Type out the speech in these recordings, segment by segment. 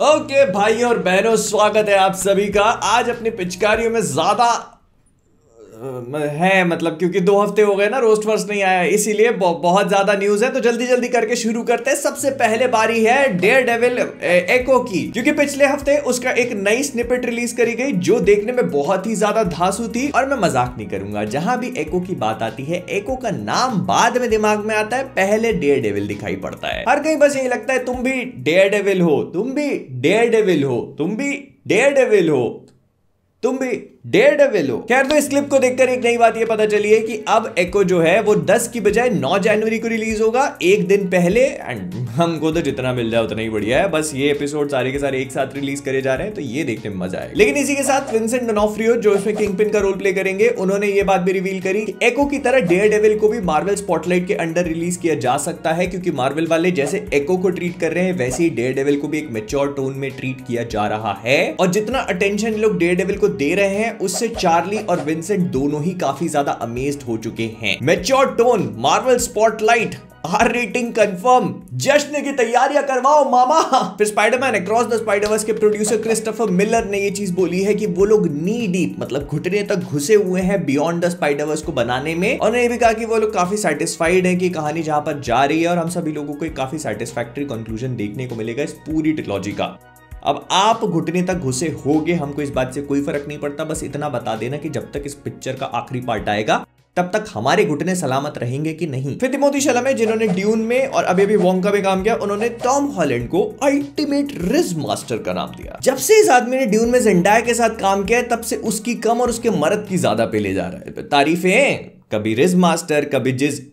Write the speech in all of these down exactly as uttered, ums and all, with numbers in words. Okay okay, भाई और बहनों, स्वागत है आप सभी का। आज अपनी पिचकारियों में ज़्यादा है, मतलब क्योंकि दो हफ्ते हो गए ना, रोस्ट वर्स्ट नहीं आया, इसीलिए बहुत ज़्यादा न्यूज़ है, तो जल्दी जल्दी करके शुरू करते हैं। सबसे पहले बारी है डेयरडेविल एको की, क्योंकि पिछले हफ्ते उसका एक नई स्निपेट रिलीज करी गई जो देखने में बहुत ही ज़्यादा धांसू थी। और मैं मजाक नहीं करूंगा, जहां भी एको की बात आती है, एको का नाम बाद में दिमाग में आता है, पहले डेयरडेविल दिखाई पड़ता है। हर कहीं बस यही लगता है तुम भी डेयरडेविल हो, तुम भी डेयरडेविल हो, तुम भी डेयरडेविल हो, तुम भी डेयरडेविल हो। खैर, तो इस क्लिप को देखकर एक नई बात ये पता चली है कि अब एको जो है वो दस की बजाय नौ जनवरी को रिलीज होगा, एक दिन पहले। एंड हमको तो जितना मिल जाए उतना ही बढ़िया है, बस ये एपिसोड सारे के सारे एक साथ रिलीज करे जा रहे हैं, तो ये देखने में मजा आएगा। लेकिन इसी के साथ विंसेंट डोनोफ्रियो जो इसमें किंगपिन का रोल प्ले करेंगे, उन्होंने ये बात भी रिवील करी कि एको की तरह डेयरडेविल को भी मार्वल स्पॉटलाइट के अंडर रिलीज किया जा सकता है, क्योंकि मार्वल वाले जैसे एको को ट्रीट कर रहे हैं वैसे ही डेयरडेविल को भी एक मैच्योर टोन में ट्रीट किया जा रहा है। और जितना अटेंशन लोग डेयरडेविल को दे रहे हैं उससे चार्ली और विंसेंट दोनों ही काफी ज्यादा अमेज्ड हो चुके हैं। Mature tone, Marvel spotlight, R rating confirm, जश्न की तैयारियां करवाओ मामा। फिर स्पाइडरमैन अक्रॉस द स्पाइडरवर्स के प्रोड्यूसर क्रिस्टोफर मिलर ने ये चीज बोली है कि वो लोग नी डीप, मतलब घुटने तक घुसे हुए हैं बियॉन्ड द स्पाइडरवर्स को बनाने में। और ये भी कहा कि वो लोग काफी सैटिस्फाइड हैं कि कहानी जहां पर जा रही है और हम सभी लोगों को एक काफी सैटिस्फैक्टरी कंक्लूजन देखने को मिलेगा इस पूरी ट्रिलॉजी का। अब आप घुटने तक घुसे होगे, हमको इस बात से कोई फर्क नहीं पड़ता, बस इतना बता देना कि जब तक इस पिक्चर का आखिरी पार्ट आएगा तब तक हमारे घुटने सलामत रहेंगे कि नहीं। फिर तिमोथी शलमे, जिन्होंने ड्यून में और अभी भी वोंग का भी काम किया, उन्होंने टॉम हॉलैंड को अल्टीमेट रिज मास्टर का नाम दिया। जब से इस आदमी ने ड्यून में ज़ेंडाया के साथ काम किया तब से उसकी कम और उसके मर्द की ज्यादा पे ले जा रहा है तारीफें, कभी रिज मास्टर कभी जिज।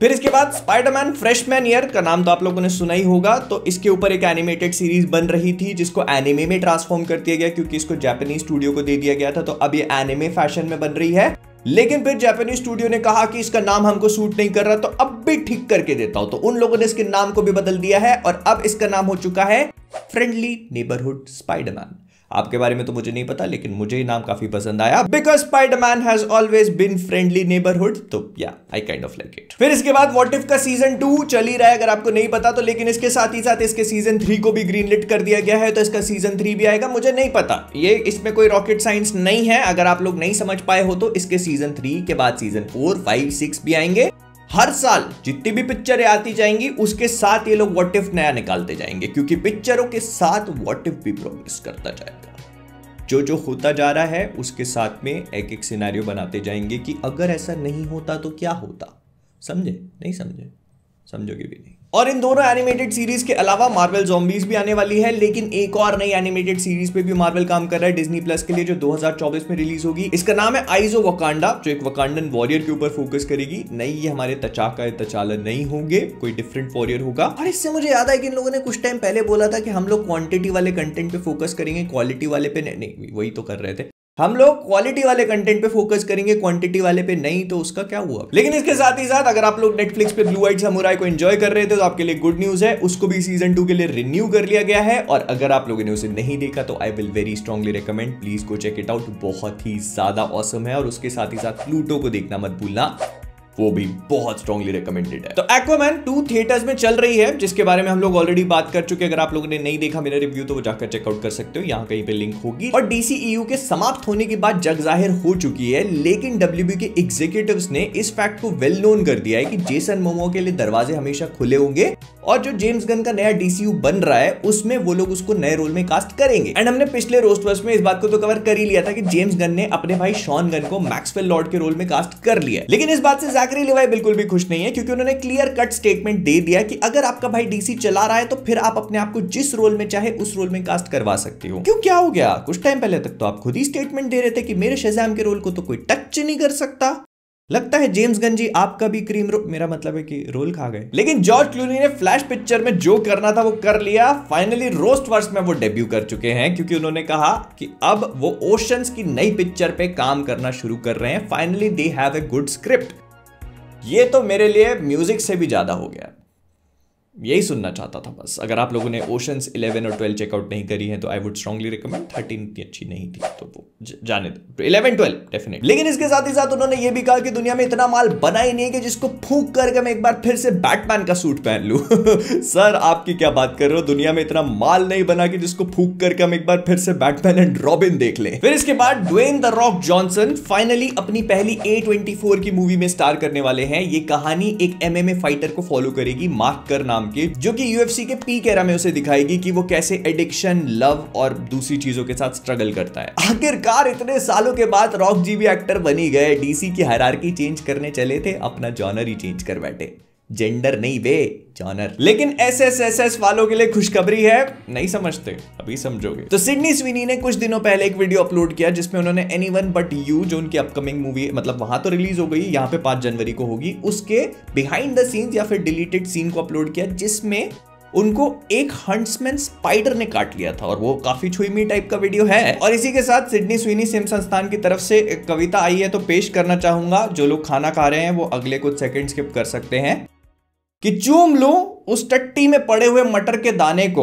फिर इसके बाद स्पाइडरमैन फ्रेशमैन ईयर का नाम तो आप लोगों ने सुना ही होगा, तो इसके ऊपर एक एनिमेटेड सीरीज बन रही थी जिसको एनिमे में ट्रांसफॉर्म कर दिया गया, क्योंकि इसको जापानी स्टूडियो को दे दिया गया था, तो अब ये एनिमे फैशन में बन रही है। लेकिन फिर जापानी स्टूडियो ने कहा कि इसका नाम हमको सूट नहीं कर रहा, तो अब भी ठीक करके देता हूं, तो उन लोगों ने इसके नाम को भी बदल दिया है और अब इसका नाम हो चुका है फ्रेंडली नेबरहुड स्पाइडरमैन। आपके बारे में तो मुझे नहीं पता, लेकिन मुझे ये नाम काफी पसंद आया because Spiderman has always been friendly neighbourhood, तो या I kind of like it. फिर इसके बाद व्हाट इफ का सीजन टू चल ही रहा है, अगर आपको नहीं पता तो, लेकिन इसके साथ ही साथ इसके सीजन थ्री को भी ग्रीनलिट कर दिया गया है, तो इसका सीजन थ्री भी आएगा। मुझे नहीं पता, ये इसमें कोई रॉकेट साइंस नहीं है, अगर आप लोग नहीं समझ पाए हो तो इसके सीजन थ्री के बाद सीजन फोर फाइव सिक्स भी आएंगे। हर साल जितनी भी पिक्चरें आती जाएंगी उसके साथ ये लोग व्हाट इफ नया निकालते जाएंगे, क्योंकि पिक्चरों के साथ व्हाट इफ भी प्रोग्रेस करता जाएगा, जो जो होता जा रहा है उसके साथ में एक एक सिनेरियो बनाते जाएंगे कि अगर ऐसा नहीं होता तो क्या होता। समझे? नहीं समझे? समझोगे भी नहीं। और इन दोनों एनिमेटेड सीरीज के अलावा मार्वल ज़ॉम्बीज़ भी आने वाली है, लेकिन एक और नई एनिमेटेड सीरीज पे भी मार्वल काम कर रहा है डिज्नी प्लस के लिए, जो दो हज़ार चौबीस में रिलीज होगी। इसका नाम है आइज़ ऑफ वकांडा, जो एक वकांडन वॉरियर के ऊपर फोकस करेगी। नहीं, ये हमारे तचाका तचाला नहीं होंगे, कोई डिफरेंट वॉरियर होगा। और इससे मुझे याद आया कि इन लोगों ने कुछ टाइम पहले बोला था कि हम लोग क्वांटिटी वाले कंटेंट पे फोकस करेंगे, क्वालिटी वाले पे नहीं, नहीं वही तो कर रहे थे। हम लोग क्वालिटी वाले कंटेंट पे फोकस करेंगे, क्वांटिटी वाले पे नहीं, तो उसका क्या हुआ। लेकिन इसके साथ ही साथ अगर आप लोग नेटफ्लिक्स पे ब्लू आइड समुराई को एंजॉय कर रहे थे तो आपके लिए गुड न्यूज है, उसको भी सीजन टू के लिए रिन्यू कर लिया गया है। और अगर आप लोगों ने उसे नहीं देखा तो I will very strongly recommend, please go check it out, बहुत ही ज्यादा ऑसम है। और उसके साथ ही साथ प्लूटो को देखना मत भूलना, वो भी बहुत स्ट्रांगली रिकमेंडेड है। तो एक्वामैन टू थिएटर्स में चल रही है, जिसके बारे में हम लोग ऑलरेडी बात कर चुके हैं। अगर आप लोगों ने नहीं देखा मेरा रिव्यू तो वो जाकर चेकआउट कर सकते हो, यहाँ कहीं पे लिंक होगी। और डीसीईयू के समाप्त होने की बात जग जाहिर हो चुकी है, लेकिन डब्ल्यूबी के एग्जीक्यूटिव्स ने इस फैक्ट को वेल नोन कर दिया है कि जेसन मोमोआ के लिए दरवाजे हमेशा खुले होंगे, और जो जेम्स गन का नया डीसीयू बन रहा है उसमें वो लोग उसको नए रोल में कास्ट करेंगे। एंड हमने पिछले रोस्ट वर्स में इस बात को तो कवर कर ही लिया था कि जेम्स गन ने अपने भाई शॉन गन को मैक्सवेल लॉर्ड के रोल में कास्ट कर लिया, लेकिन इस बात से बिल्कुल भी खुश नहीं है, क्योंकि उन्होंने क्लियर कट स्टेटमेंट दे दिया कि अगर आपका भाई डीसी चला रहा है तो फिर आप अपने आप को जिस रोल में चाहे उस रोल में कास्ट करवा सकते हो। क्यों, क्या हो गया? कुछ टाइम पहले तक तो आप खुद ही स्टेटमेंट दे रहे थे कि मेरे शज़ाम के रोल को तो कोई टच नहीं कर सकता। लगता है जेम्स गन जी आपका भी क्रीम रो... मेरा मतलब है कि रोल खा गए। लेकिन जॉर्ज क्लूनी ने फ्लैश पिक्चर में जो करना था वो कर लिया, फाइनली रोस्ट वर्स में वो डेब्यू कर चुके हैं, क्योंकि उन्होंने कहा कि अब वो ओशंस की नई पिक्चर पे काम करना शुरू कर रहे हैं। Finally they have a good script. ये तो मेरे लिए म्यूजिक से भी ज्यादा हो गया, यही सुनना चाहता था बस। अगर आप लोगों ने ओशंस इलेवन और ट्वेल्व चेकआउट नहीं करी है तो I would strongly recommend. Thirteen इतनी अच्छी नहीं थी तो वो जाने दो, इलेवन ट्वेल्व डेफिनेटली। लेकिन इसके साथ ही साथ उन्होंने ये भी कहा कि दुनिया में इतना माल बना ही नहीं है कि जिसको फूंक करके मैं एक बार फिर से बैटमैन का सूट पहन लूं। सर आपकी क्या बात कर रहे हो, दुनिया में इतना माल नहीं बना कि जिसको फूंक करके हम एक बार फिर से बैटमैन एंड रॉबिन देख लें। फिर इसके बाद Dwayne the Rock Johnson finally अपनी पहली ए ट्वेंटी फोर की मूवी में स्टार करने वाले हैं। ये कहानी एक एम एम ए फाइटर को फॉलो करेगी, मार्कर नाम के, जो कि यूएफसी के पीक एरा में उसे दिखाएगी कि वो कैसे एडिक्शन, लव और दूसरी चीजों के साथ स्ट्रगल करता है। आखिरकार इतने सालों के बाद रॉक जी भी एक्टर बन ही गए। डीसी की हायरार्की चेंज करने चले थे, अपना जॉनर ही चेंज कर बैठे। जेंडर नहीं बे, जॉनर। लेकिन एसएसएसएस वालों के लिए खुशखबरी है, नहीं समझते, अभी समझोगे। तो सिडनी स्वीनी ने कुछ दिनों पहले एक वीडियो अपलोड किया जिसमें उन्होंने एनीवन बट यू, जो उनकी अपकमिंग मूवी, मतलब वहां तो रिलीज हो गई, यहाँ पे पांच जनवरी को होगी, उसके बिहाइंड द सीन्स या फिर डिलीटेड सीन को अपलोड किया जिसमें उनको एक हंट्समैन स्पाइडर ने काट लिया था और वो काफी छुईमी टाइप का वीडियो है। और इसी के साथ सिडनी स्वीनी सिम संस्थान की तरफ से एक कविता आई है तो पेश करना चाहूंगा। जो लोग खाना खा रहे हैं वो अगले कुछ सेकंड स्किप कर सकते हैं। कि चूम लूं उस टट्टी में पड़े हुए मटर के दाने को,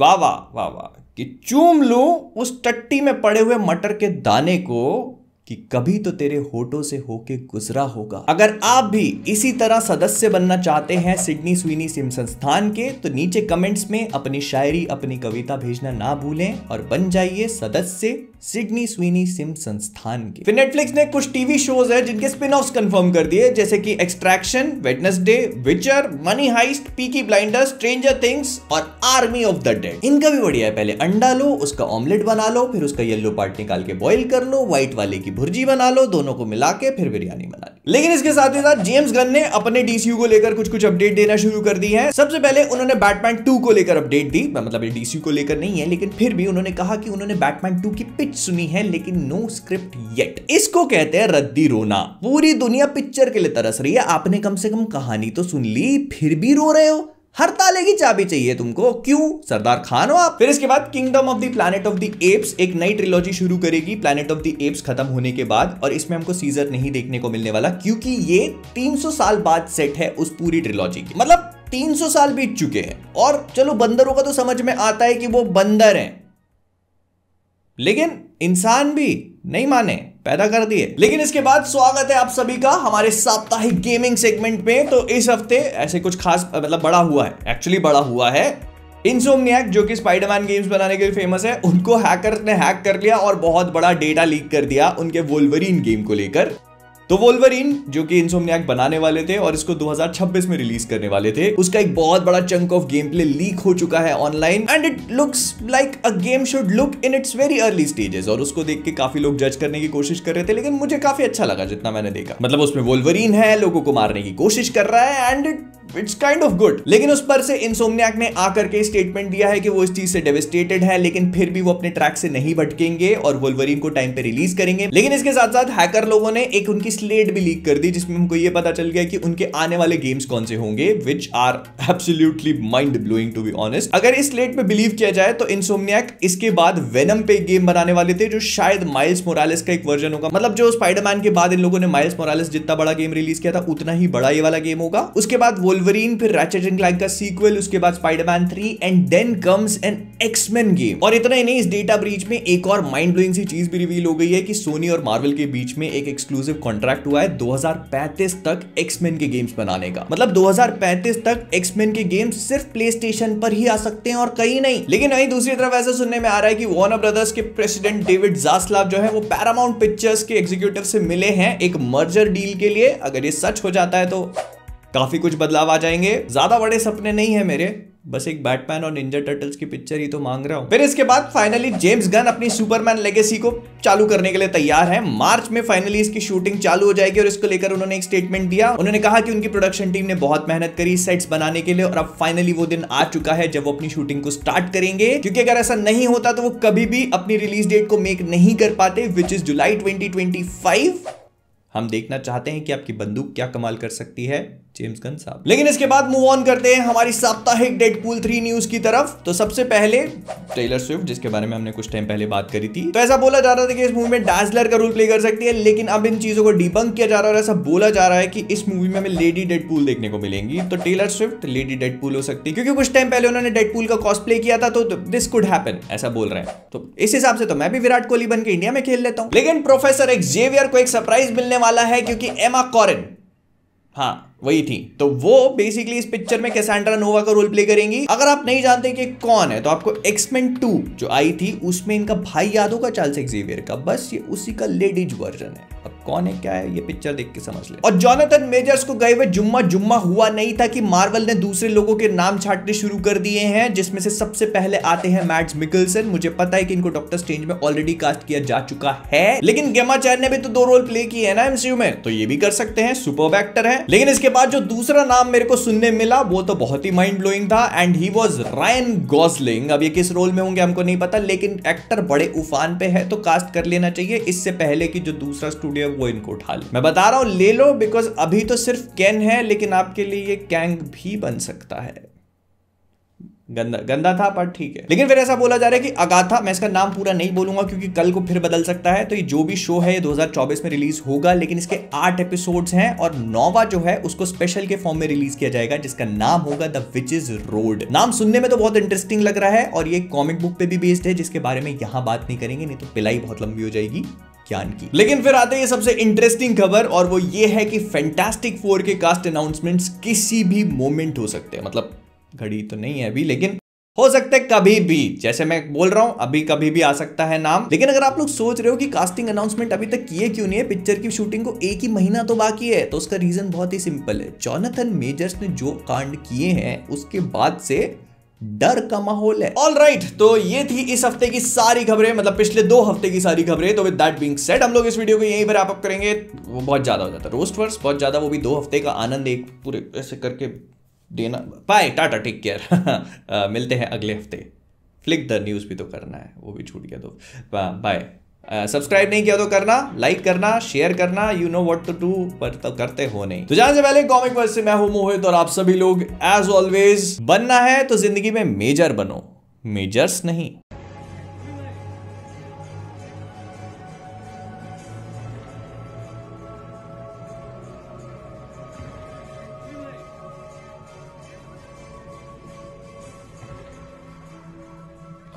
वाह वाह वाह वाह, कि चूम लूं उस टट्टी में पड़े हुए मटर के दाने को, कि कभी तो तेरे होठों से होके गुजरा होगा। अगर आप भी इसी तरह सदस्य बनना चाहते हैं सिडनी स्वीनी सिम संस्थान के तो नीचे कमेंट्स में अपनी शायरी, अपनी कविता भेजना ना भूलें और बन जाइए सदस्य सिडनी स्वीनी सिम संस्थान के। फिर नेटफ्लिक्स ने कुछ टीवी शोज हैं जिनके स्पिन ऑफ्स कंफर्म कर दिए, जैसे कि Extraction, Wednesday, Witcher, Money Heist, Peaky Blinders, Stranger Things और आर्मी ऑफ द डेड। इनका भी बढ़िया है, पहले अंडा लो, उसका ऑमलेट बना लो, फिर उसका येलो पार्ट निकाल के बॉइल कर लो, व्हाइट वाले की भुर्जी बना लो, दोनों को मिला के फिर बिरयानी बना ली। लेकिन इसके साथ ही साथ जेम्स गन ने अपने डीसीयू को लेकर कुछ कुछ अपडेट देना शुरू कर दी है। सबसे पहले उन्होंने बैटमैन टू को लेकर अपडेट दी, मतलब डीसीयू को लेकर नहीं है, लेकिन फिर भी उन्होंने कहा कि उन्होंने बैटमैन टू की पिच सुनी है लेकिन नो स्क्रिप्ट येट। इसको कहते हैं रद्दी रोना। पूरी दुनिया पिक्चर के लिए तरस रही है, आपने कम से कम कहानी तो सुन ली, फिर भी रो रहे हो। हर ताले की चाबी चाहिए तुमको, क्यों, सरदार खान हो आप। फिर इसके बाद Kingdom of the Planet of the Apes एक नई ट्रिलॉजी शुरू करेगी प्लैनेट ऑफ द एप्स खत्म होने के बाद, और इसमें हमको सीजर नहीं देखने को मिलने वाला क्योंकि ये तीन सौ साल बाद सेट है उस पूरी ट्रिलॉजी की, मतलब तीन सौ साल बीत चुके हैं। और चलो बंदरों का तो समझ में आता है कि वो बंदर हैं, लेकिन इंसान भी नहीं माने, पैदा कर दिए। लेकिन इसके बाद स्वागत है आप सभी का हमारे साप्ताहिक गेमिंग सेगमेंट में। तो इस हफ्ते ऐसे कुछ खास, मतलब बड़ा हुआ है, एक्चुअली बड़ा हुआ है। इंसोमनियाक जो कि स्पाइडरमैन गेम्स बनाने के लिए फेमस है, उनको हैकर्स ने हैक कर लिया और बहुत बड़ा डेटा लीक कर दिया उनके वोल्वरीन गेम को लेकर। तो वोल्वरीन जो कि इंसोमनियाक बनाने वाले थे और इसको दो हज़ार छब्बीस में रिलीज करने वाले थे, उसका एक बहुत बड़ा chunk of game play leak हो चुका है online and it looks like a game should look in its very early stages. और उसको देख के काफी लोग जज करने की कोशिश कर रहे थे, लेकिन मुझे काफी अच्छा लगा जितना मैंने देखा। मतलब उसमें वोल्वरीन है, लोगों को मारने की कोशिश कर रहा है and it it's kind of good. लेकिन उस पर से इंसोमनियाक ने आकर के स्टेटमेंट दिया है कि वो इस चीज से डेविस्टेटेड है, लेकिन फिर भी वो अपने ट्रैक से नहीं भटकेंगे और वोल्वरीन को टाइम पे रिलीज करेंगे। लेकिन इसके साथ साथ हैकर लोगों ने एक उनकी स्लेट भी लीक कर दी जिसमें हमको ये पता चल गया कि उनके आने वाले गेम्स कौन से होंगे, which are absolutely mind blowing to be honest. अगर इस स्लेट पे बिलीव किया जाए तो इंसोमनियाक इसके बाद वेनम पे गेम बनाने वाले थे जो शायद माइल्स मोरालेस का एक वर्जन होगा, मतलब जो स्पाइडरमैन के बाद इन लोगों ने माइल्स मोरालेस जितना बड़ा गेम रिलीज किया था उतना ही बड़ा ये वाला गेम होगा। उसके बाद वोल्वरीन, फिर रैचेट एंड क्लैंक का सीक्वल, उसके बाद Spiderman three and then comes an X Men game. और इतना ही नहीं, इस डेटा ब्रीच में एक और माइंड ब्लोइंग सी चीज भी रिवील हो गई है कि सोनी और मार्वल के बीच में एक एक्सक्लूसिव कॉन्ट्रैक्ट हुआ है दो हज़ार पैंतीस तक एक्समैन के गेम्स बनाने का। मतलब दो हज़ार पैंतीस तक एक्समैन के गेम्स सिर्फ प्लेस्टेशन पर ही आ सकते हैं और कहीं नहीं। लेकिन वहीं दूसरी तरफ ऐसा सुनने में आ रहा है कि वार्नर ब्रदर्स के प्रेसिडेंट डेविड जास्लाव जो है वो पैरामाउंट पिक्चर्स के एग्जीक्यूटिव से मिले हैं एक मर्जर डील के लिए। अगर ये सच हो जाता है तो काफी कुछ बदलाव आ जाएंगे। ज्यादा बड़े सपने नहीं है मेरे, बस एक बैटमैन और निंजा टर्टल्स की पिक्चर ही तो मांग रहा हूं। फिर इसके बाद फाइनली जेम्स गन अपनी सुपरमैन लेगेसी को चालू करने के लिए तैयार है। मार्च में फाइनली इसकी शूटिंग चालू हो जाएगी और इसको लेकर उन्होंने एक स्टेटमेंट दिया। उन्होंने कहा कि उनकी प्रोडक्शन टीम ने बहुत मेहनत करी सेट्स बनाने के लिए और अब फाइनली वो दिन आ चुका है जब वो अपनी शूटिंग को स्टार्ट करेंगे, क्योंकि अगर ऐसा नहीं होता तो वो कभी भी अपनी रिलीज डेट को मेक नहीं कर पाते, which is July twenty twenty five. हम देखना चाहते हैं कि आपकी बंदूक क्या कमाल कर सकती है। जेम्स गन साहब। लेकिन इसके बाद मूव ऑन करते हैं हमारी साप्ताहिक डेडपूल थ्री न्यूज की तरफ। तो सबसे पहले टेलर स्विफ्ट, जिसके बारे में हमने कुछ टाइम पहले बात करी थी, तो ऐसा बोला जा रहा था कि इस मूवी में डाजलर का रोल प्ले कर सकती है, लेकिन अब इन चीजों को डिबंक किया जा रहा है और ऐसा बोला जा रहा है कि इस मूवी में हमें लेडी डेडपूल देखने को मिलेंगी। तो टेलर स्विफ्ट लेडी डेडपूल हो सकती है, क्योंकि कुछ टाइम पहले उन्होंने डेडपूल का कॉस्प्ले किया था, तो दिस कुड हैपन ऐसा बोल रहे हैं। तो इस हिसाब से तो मैं भी विराट कोहली बन के इंडिया में खेल लेता हूँ। लेकिन प्रोफेसर एक्सेवियर को एक सरप्राइज मिलने वाला है, क्योंकि एमा कॉरिन, हाँ वही थी, तो वो बेसिकली इस पिक्चर में कैसेंड्रा नोवा का रोल प्ले करेंगी। अगर आप नहीं जानते कि कौन है, तो आपको एक्समेन टू जो आई थी उसमें इनका भाई याद होगा चार्ल्स एक्सेवियर का, बस ये उसी का लेडीज वर्जन है। अब कौन है क्या है ये पिक्चर देख के समझ ले। और जोनाथन मेजर्स को गए हुए जुम्मा जुम्मा हुआ नहीं था कि मार्वल ने दूसरे लोगों के नाम छाटने शुरू कर दिए हैं, जिसमें से सबसे पहले आते हैं मैड्स मिकलसन। मुझे पता है कि इनको डॉक्टर स्ट्रेंज में ऑलरेडी कास्ट किया जा चुका है, लेकिन गेमा चैन ने भी तो दो रोल प्ले किए हैं ना एमसीयू में, तो ये भी कर सकते हैं, सुपर एक्टर है। लेकिन इसके बाद जो दूसरा नाम मेरे को सुनने मिला वो तो बहुत ही माइंड ब्लोइंग था, and he was Ryan Gosling. अब ये किस रोल में होंगे हमको नहीं पता, लेकिन एक्टर बड़े उफान पे है तो कास्ट कर लेना चाहिए इससे पहले कि जो दूसरा स्टूडियो है वो इनको उठा ले। मैं बता रहा हूं ले लो, बिकॉज अभी तो सिर्फ कैन है, लेकिन आपके लिए ये कैंग भी बन सकता है। गंदा गंदा था पर ठीक है। लेकिन फिर ऐसा बोला जा रहा है कि अगाथा, मैं इसका नाम पूरा नहीं बोलूंगा क्योंकि कल को फिर बदल सकता है, तो ये जो भी शो है ये दो हज़ार चौबीस में रिलीज होगा, लेकिन इसके आठ एपिसोड्स हैं और नौवा जो है उसको स्पेशल के फॉर्म में रिलीज किया जाएगा, जिसका नाम होगा द विचेस रोड। नाम सुनने में तो बहुत इंटरेस्टिंग लग रहा है और ये कॉमिक बुक पे भी बेस्ड है, जिसके बारे में यहाँ बात नहीं करेंगे, नहीं तो पिलाई बहुत लंबी हो जाएगी ज्ञान की। लेकिन फिर आते हैं सबसे इंटरेस्टिंग खबर, और वो ये है कि फैंटास्टिक फोर के कास्ट अनाउंसमेंट्स किसी भी मोमेंट हो सकते हैं, मतलब घड़ी तो नहीं है अभी, लेकिन हो सकता है कभी भी, जैसे मैं बोल रहा हूं अभी कभी भी आ सकता है नाम। लेकिन अगर आप लोग सोच रहे हो कि कास्टिंग अनाउंसमेंट अभी तक किए क्यों नहीं है, पिक्चर की शूटिंग को एक ही महीना तो बाकी है, तो उसका रीजन बहुत ही सिंपल है, जोनाथन मेजर्स ने जो कांड किए हैं उसके बाद से डर का माहौल है। ऑल राइट right, तो ये थी इस हफ्ते की सारी खबरें, मतलब पिछले दो हफ्ते की सारी खबरें। तो विद दैट बीइंग सेड हम लोग इस वीडियो को यहीं पर रैप अप करेंगे। वो बहुत ज्यादा हो जाता है रोस्ट वर्स, बहुत ज्यादा, वो भी दो हफ्ते का आनंद एक पूरे ऐसे करके देना। बाय, टाटा, टेक केयर, मिलते हैं अगले हफ्ते। फ्लिक द न्यूज़ भी तो करना है, वो भी छूट गया तो बाय। सब्सक्राइब नहीं किया तो करना, लाइक करना, शेयर करना, you know what to do, पर तो करते हो नहीं। तो जाने से पहले कॉमिक वर्स से मैं हूं मोहित, और आप सभी लोग एज ऑलवेज बनना है तो जिंदगी में मेजर बनो, मेजर्स नहीं।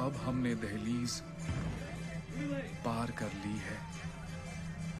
अब हमने दहलीज पार कर ली है।